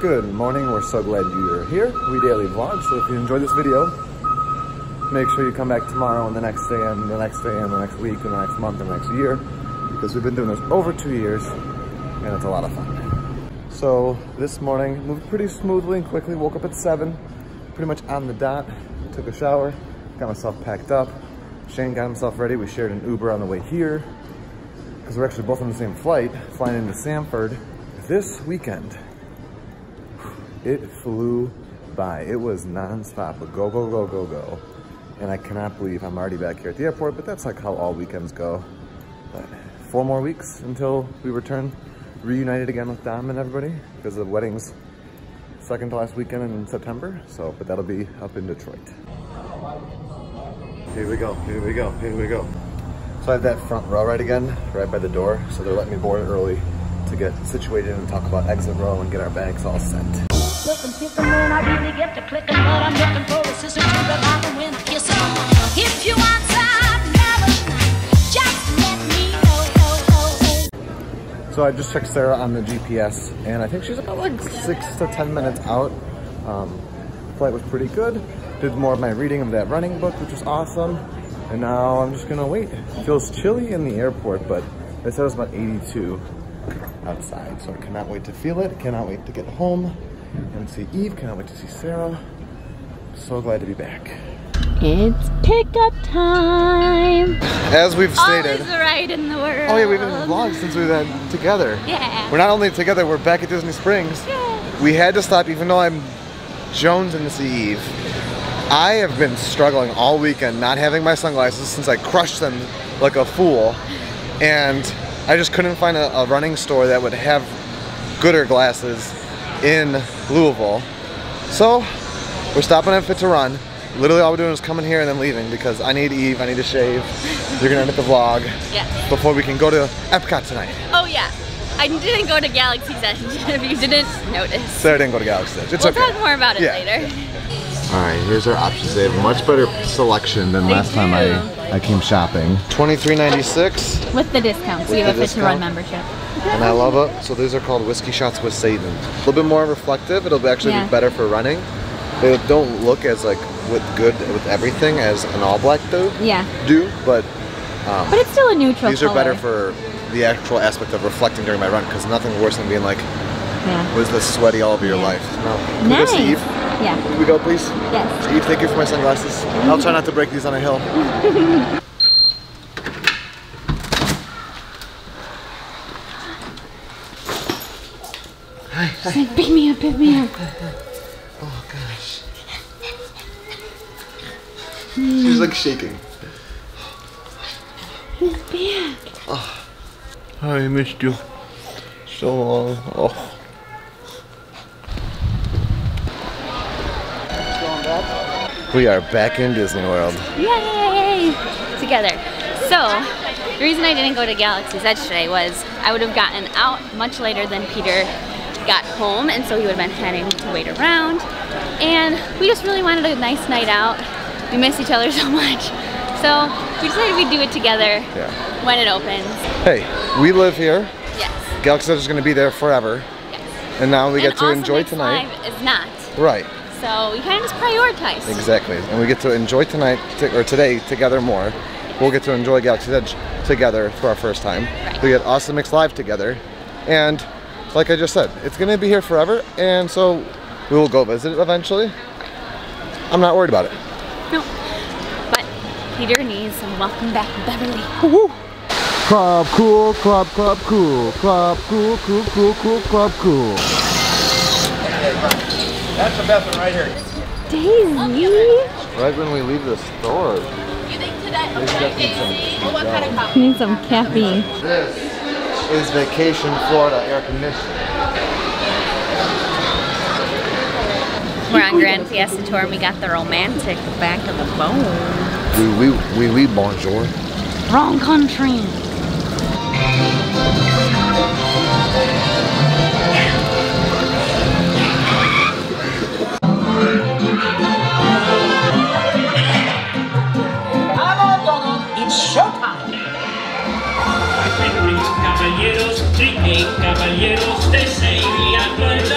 Good morning, we're so glad you're here. We daily vlog, so if you enjoyed this video, make sure you come back tomorrow and the next day and the next day and the next week and the next month and the next year, because we've been doing this over 2 years and it's a lot of fun. So this morning moved pretty smoothly and quickly, woke up at 7, pretty much on the dot, took a shower, got myself packed up, Shane got himself ready, we shared an Uber on the way here, because we're actually both on the same flight, flying into Sanford this weekend. It flew by. It was nonstop. Go, go, go, go, go. And I cannot believe I'm already back here at the airport, but that's like how all weekends go. But 4 more weeks until we return, reunited again with Dom and everybody, because the wedding's second to last weekend in September. So, but that'll be up in Detroit. Here we go, here we go, here we go. So I have that front row right again, right by the door. So they're letting me board early to get situated and talk about exit row and get our bags all sent. So I just checked Sarah on the GPS and I think she's about like 6 to 10 minutes out. Flight was pretty good. Did more of my reading of that running book, which was awesome. And now I'm just gonna wait. It feels chilly in the airport, but they said it was about 82 outside. So I cannot wait to feel it. Cannot wait to get home and see Eve. Cannot wait to see Sarah. So glad to be back. It's pickup time. As we've stated. Always the ride in the world. Oh yeah, we've been vlogged since we've been together. Yeah. We're not only together, we're back at Disney Springs. Yeah. We had to stop, even though I'm jonesing to see Eve. I have been struggling all weekend not having my sunglasses since I crushed them like a fool. And I just couldn't find a running store that would have gooder glasses in Louisville. So we're stopping at Fit to Run. Literally all we're doing is coming here and then leaving, because I need Eve, I need to shave. You're gonna end up the vlog before we can go to Epcot tonight. Oh yeah, I didn't go to Galaxy's End, if you didn't notice. Sarah didn't go to Galaxy's End, it's okay. We'll talk more about it later. All right, here's our options. They have much better selection than last time I came shopping. $23.96. With the discounts, we have a Fit to Run membership. And I love it. So these are called Whiskey Shots with Satan. A little bit more reflective. It'll actually be better for running. They don't look as like good with everything as an all black do. Yeah. But it's still a neutral. These are better for the actual aspect of reflecting during my run, because nothing worse than being like, was this sweaty all of your life? No. Nice. Can we go see Eve? Yeah. Can we go, please? Yes. Eve, thank you for my sunglasses. I'll try not to break these on a hill. She's like, beat me up, beat me up. Oh gosh. She's like shaking. He's back. Oh, I missed you so long. Oh. We are back in Disney World. Yay! Together. So. The reason I didn't go to Galaxy's Edge today was I would have gotten out much later than Peter got home, and so he would have been having to wait around. And we just really wanted a nice night out. We miss each other so much. So we decided we'd do it together when it opens. Hey, we live here. Yes. Galaxy's Edge is going to be there forever. Yes. And now we get to enjoy tonight. And Awesome Mix Live is not. Right. So we kind of just prioritized. Exactly. And we get to enjoy tonight, or today, together more. We'll get to enjoy Galaxy's Edge together for our first time. Right. We get Awesome Mix Live together. And like I just said, it's gonna be here forever, and so we will go visit it eventually. I'm not worried about it. No, but Peter needs some welcome back to Beverly. Woo! Club Cool, Club, Club Cool, Club Cool, Cool, Cool, Cool, Club Cool. That's the best one right here. Daisy! Right when we leave the store. You need some caffeine. This is Vacation Florida air conditioning. We're on Grand Fiesta Tour and we got the romantic back of the bone. Oui, bonjour. Wrong country. Caballeros, treating caballeros, they say we are going to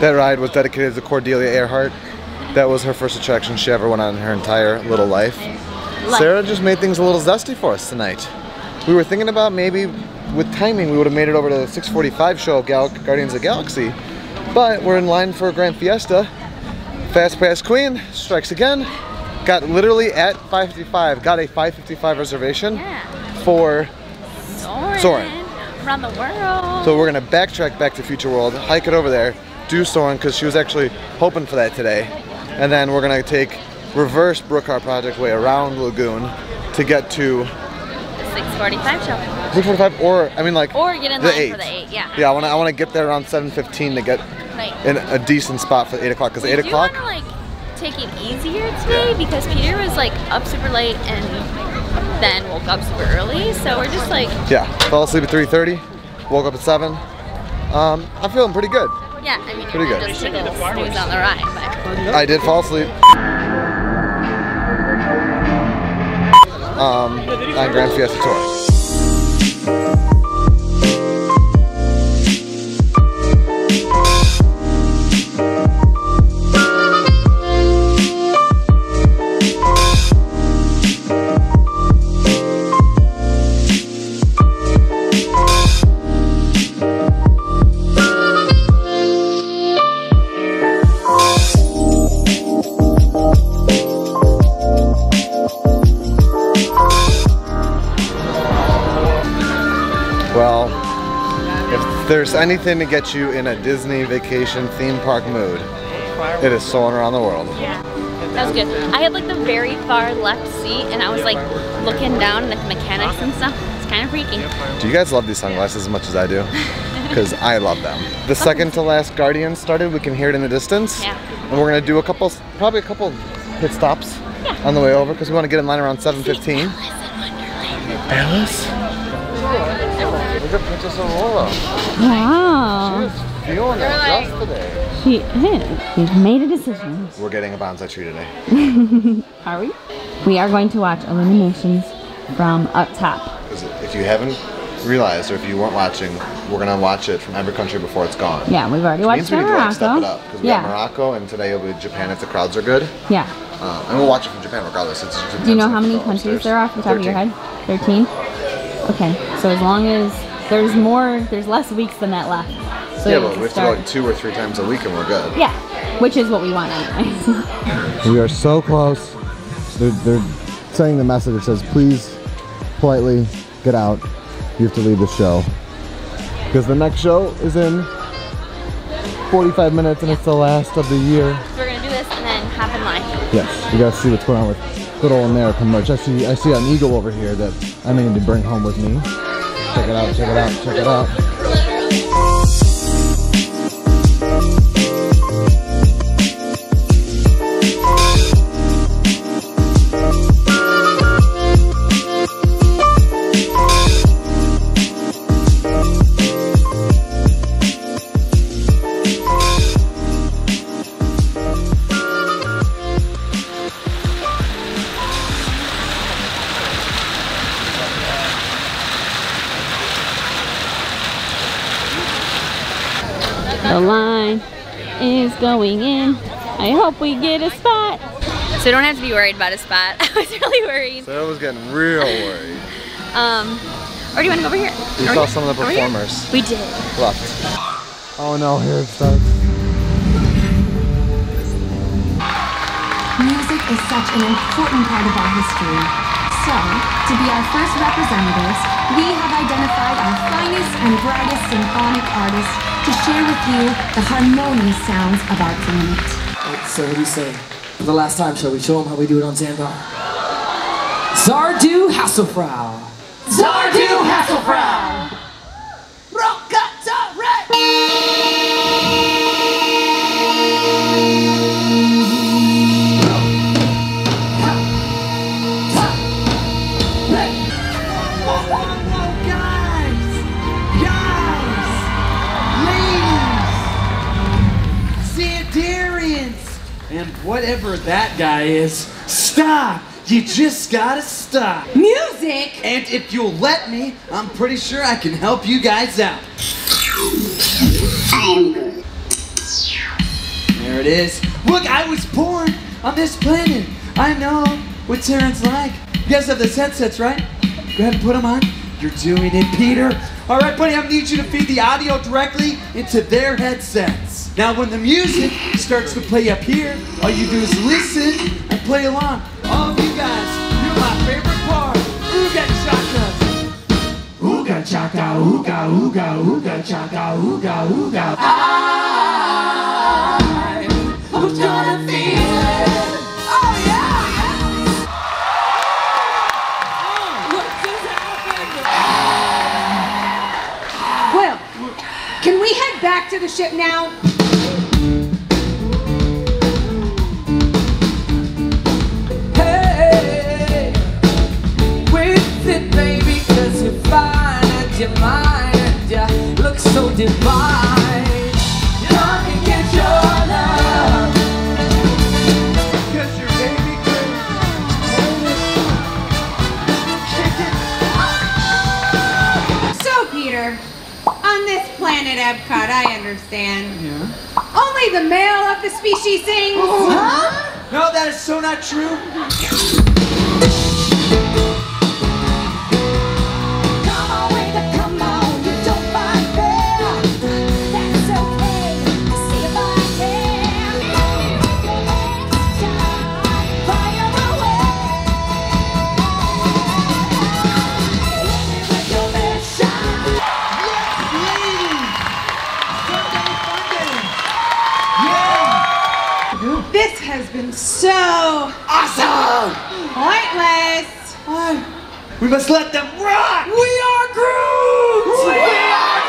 That ride was dedicated to Cordelia Earhart. That was her first attraction she ever went on in her entire little life. Sarah just made things a little zesty for us tonight. We were thinking about maybe, with timing, we would have made it over to the 6:45 show of Guardians of the Galaxy. But we're in line for a Grand Fiesta. Fast Pass Queen strikes again. Got literally at 5:55, got a 5:55 reservation for Soarin'. Around the world. So we're going to backtrack back to Future World, hike it over there, do Soarin' because she was actually hoping for that today. And then we're going to take reverse Brookhart Project way around Lagoon to get to 6:45 show. 6:45 or, I mean like, or get in the line 8. For the 8, yeah. Yeah, I want to get there around 7:15 to get in a decent spot for 8 o'clock because 8 o'clock. Do you want to like take it easier today because Peter was like up super late and then woke up super early, so we're just like... Yeah, fell asleep at 3:30, woke up at 7. I'm feeling pretty good. Yeah, I mean, pretty good. Just took a little snooze on the ride, but... I did fall asleep. On Grand Fiesta Tour. There's anything to get you in a Disney vacation theme park mood, it is Soarin' Around the World. Yeah, that was good. I had like the very far left seat and I was like looking down at the mechanics and stuff. It's kind of freaky. Do you guys love these sunglasses as much as I do? Because I love them. The second to last Guardian started, we can hear it in the distance. Yeah. And we're going to do probably a couple pit stops on the way over because we want to get in line around 7:15. Alice? Look at Princess Aurora. Wow. She is feeling that dress today. She is. We've made a decision. We're getting a bonsai tree today. Are we? We are going to watch Illuminations from up top. If you haven't realized or if you weren't watching, we're going to watch it from every country before it's gone. Yeah, we've already watched Morocco. Like step it up because we got Morocco and today it'll be Japan if the crowds are good. Yeah. And we'll watch it from Japan regardless. Do you know how many countries there are off the top of your head? 13? Okay, so as long as there's less weeks than that left. So yeah, but we have to go like 2 or 3 times a week and we're good. Yeah, which is what we want anyways. We are so close. They're sending the message that says, please politely get out. You have to leave the show. Because the next show is in 45 minutes and it's the last of the year. So we're going to do this and then hop in line. Yes, you got to see what's going on with good old American merch. I see an eagle over here that I'm going to bring home with me. Check it out, check it out, check it out. The line is going in. I hope we get a spot. So we don't have to be worried about a spot. I was really worried. So I was getting real worried. Or do you want to go over here? We saw some of the performers. We did. Left. Oh no, here it starts. Music is such an important part of our history. So, to be our first representatives, we have identified our finest and brightest symphonic artists to share with you the harmonious sounds of our planet. Right, so what do you say? For the last time, shall we show them how we do it on Xandar? Zardu Hasselfrau. Zardu Hasselfrau. Whatever that guy is, stop! You just gotta stop. Music! And if you'll let me, I'm pretty sure I can help you guys out. I am Groot. Here it is. Look, I was born on this planet. I know what Terran's like. You guys have the headsets, right? Go ahead and put them on. You're doing it, Peter. All right, buddy, I need you to feed the audio directly into their headsets. Now, when the music starts to play up here, all you do is listen and play along. All of you guys, you're my favorite part. Ooga chaka. Ooga chaka, ooga, ooga, ooga chaka, ooga, ooga. I'm gonna feel it. Can we head back to the ship now? Hey, with it, baby, cause you're fine and you're mine and you look so divine. Come and get your love. Cause your baby girl. So, Peter. On this planet, Epcot, I understand. Yeah. Only the male of the species sings. Oh, huh? No, that is so not true. Come on, wake up, come on. You don't find fair. That's okay. See if I can. Next time, fire away. Let me make your man shine. This has been so awesome! Pointless! We must let them rock! We are Groot! We are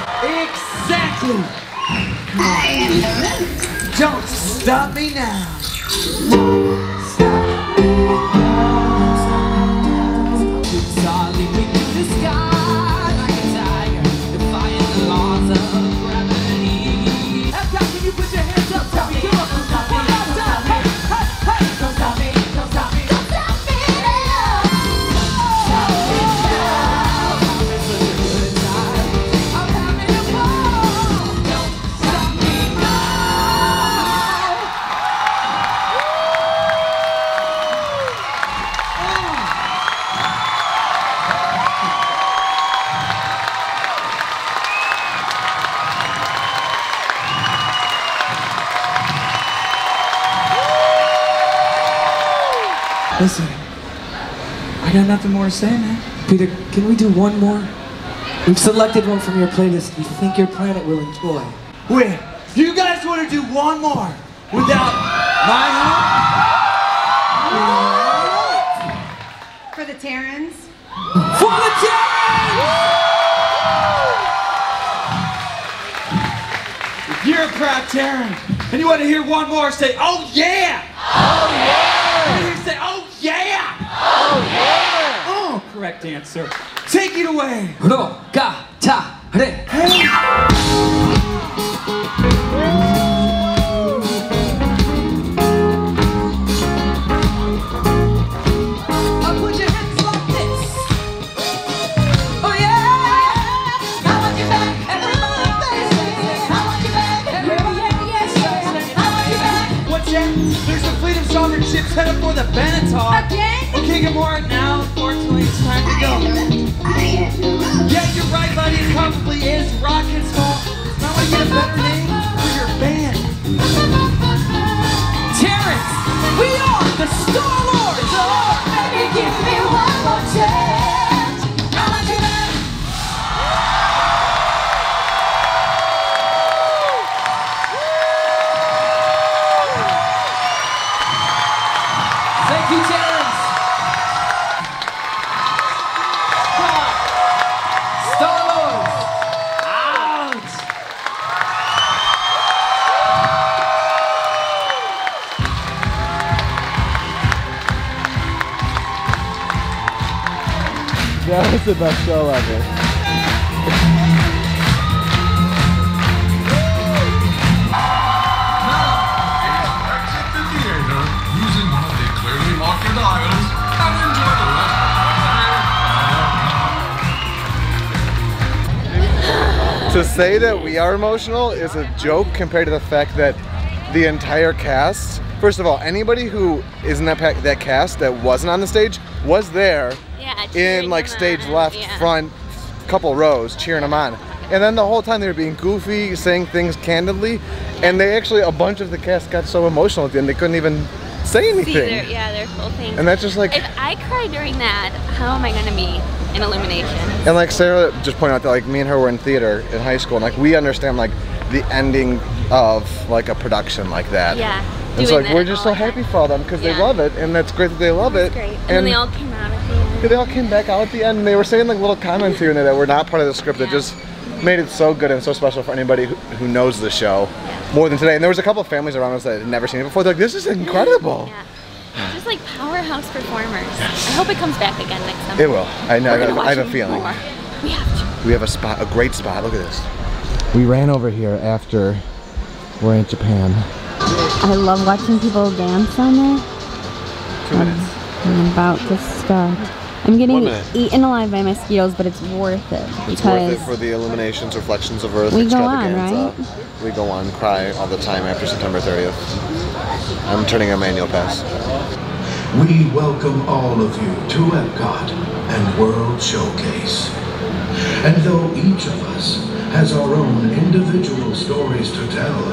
Groot! Exactly! I am the Groot! Don't stop me now! Stop me now! Stop me now! The sky like a tiger, defying the laws of gravity. Epcot, can you put your hands? Stop me, don't stop me, don't stop me, hey, hey, hey, don't stop me, don't stop me, don't stop me now. Stop me now. I'm having such a good time. I'm having a ball. Don't stop me now. Listen, I got nothing more to say, man. Peter, can we do one more? We've selected one from your playlist you think your planet will enjoy. Wait, do you guys want to do one more without my help? For the Terrans? For the Terrans! If you're a proud Terran and you want to hear one more, say, oh yeah! Oh yeah! And say, oh yeah! Oh yeah! Oh, correct answer. Take it away. Rogatare. I'll put your hands like this. Oh yeah! I want you back. Everybody faces. I want you back. Everybody faces. I want you back. What's that? There's a fleet of stronger ships headed for the Benatar. Again? Okay, good morning. Now, unfortunately, it's time to go. Yeah, you're right, buddy. It probably is rock and soul. I want to get a better name for your band. Terrans, we are the Star Lords. Oh, baby, give me one more chance. I want you back. Thank you, Terrans. That was the best show ever. Now, exit the theater using one of the clearly marked aisles and enjoy the rest of the To say that we are emotional is a joke compared to the fact that the entire cast, first of all, anybody who is in that cast that wasn't on the stage was there, in like stage left, front, couple rows, cheering them on. And then the whole time they were being goofy, saying things candidly, and they actually, a bunch of the cast got so emotional at the end they couldn't even say anything. Their whole thing. And that's just like, if I cry during that, how am I gonna be in Illuminations? And like Sarah just pointed out that like me and her were in theater in high school, and like we understand like the ending of like a production like that. Yeah. And it's so, like, we're just so happy for them because they love it, and that's great that they love it. Great. And then they all came out at the end. They all came back out at the end, and they were saying like little comments here and there that were not part of the script that just made it so good and so special for anybody who knows the show more than today. And there was a couple of families around us that had never seen it before. They're like, this is incredible. Just like powerhouse performers. I hope it comes back again next summer. It will. I know. I have a feeling. More. We have to. We have a spot, a great spot. Look at this. We ran over here after we're in Japan. I love watching people dance on there. 2 minutes. I'm about to start. I'm getting eaten alive by mosquitoes, but it's worth it. It's worth it for the Illuminations, Reflections of Earth extravaganza. We go on, right? We go on, cry all the time after September 30th. I'm turning a manual pass. We welcome all of you to Epcot and World Showcase. And though each of us has our own individual stories to tell,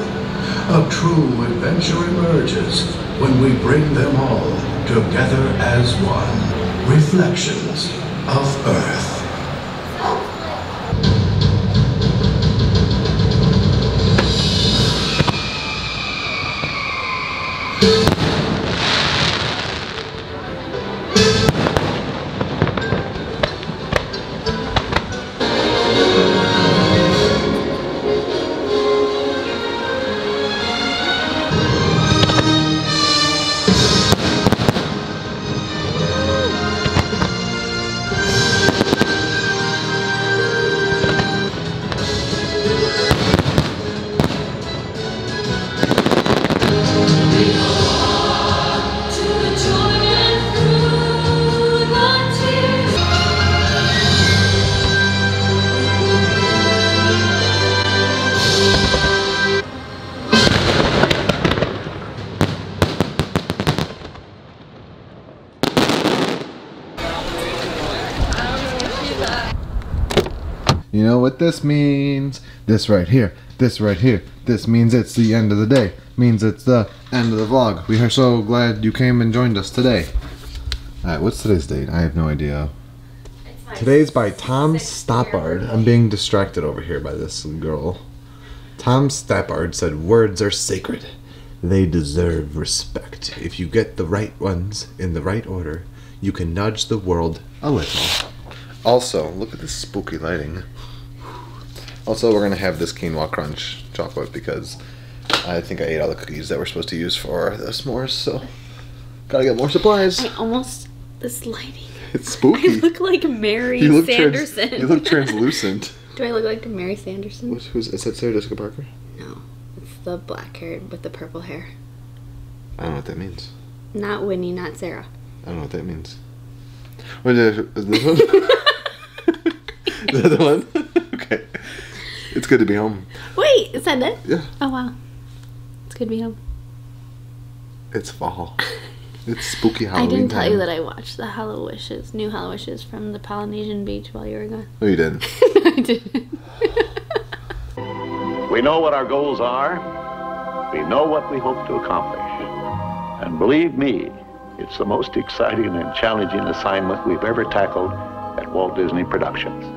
a true adventure emerges when we bring them all together as one. Reflections of Earth. You know what this means? This right here, this right here. This means it's the end of the day. Means it's the end of the vlog. We are so glad you came and joined us today. Alright, what's today's date? I have no idea. Today's by Tom Stoppard. I'm being distracted over here by this girl. Tom Stoppard said, words are sacred. They deserve respect. If you get the right ones in the right order, you can nudge the world a little. Also, look at this spooky lighting. Also, we're going to have this quinoa crunch chocolate because I think I ate all the cookies that we're supposed to use for the s'mores, so gotta get more supplies. I almost... this lighting. It's spooky. I look like Mary Sanderson. You look translucent. Do I look like Mary Sanderson? Is that Sarah Jessica Parker? No. It's the black hair with the purple hair. I don't know what that means. Not Whitney, not Sarah. I don't know what that means. What is this one? Is that the one? Okay. It's good to be home. Wait, is that it? Yeah. Oh, wow. It's good to be home. It's fall. It's spooky Halloween. I didn't tell you that I watched the Hallowishes, new Hallowishes from the Polynesian beach while you were gone. No, you didn't. No, I didn't. We know what our goals are. We know what we hope to accomplish. And believe me, it's the most exciting and challenging assignment we've ever tackled at Walt Disney Productions.